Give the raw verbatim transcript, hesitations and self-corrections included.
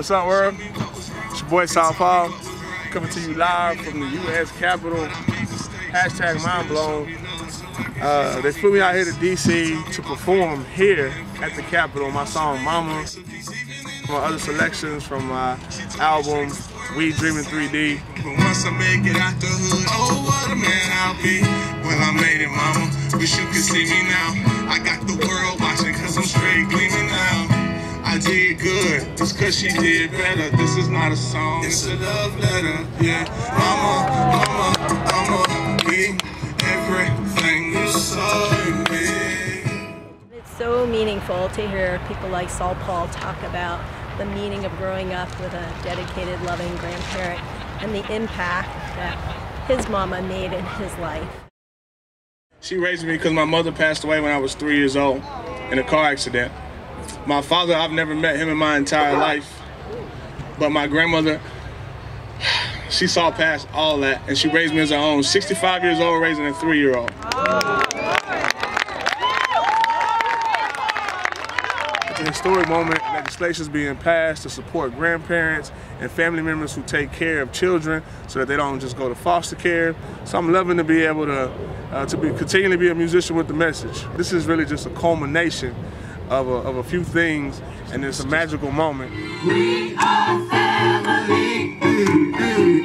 What's up, world? It's your boy SaulPaul, coming to you live from the U S Capitol. Hashtag mind blown. Uh, they flew me out here to D C to perform here at the Capitol my song Mama, my other selections from my album We Dream in three D. But once I make it out the hood, oh what a man I'll be. Well I made it, mama, wish you could see me now. I got the world watching cause I'm straight gleaming now. I did good, just cause she did better. This is not a song, it's a love letter. Yeah, mama, mama, mama, be everything you saw in me. It's so meaningful to hear people like SaulPaul talk about the meaning of growing up with a dedicated, loving grandparent and the impact that his mama made in his life. She raised me because my mother passed away when I was three years old in a car accident. My father, I've never met him in my entire life, but my grandmother, she saw past all that and she raised me as her own. sixty-five years old, raising a three-year-old. It's a historic moment. Legislation is being passed to support grandparents and family members who take care of children so that they don't just go to foster care. So I'm loving to be able to uh, to be continue to be a musician with the message. This is really just a culmination of a, of a few things, and it's a magical moment. We are family.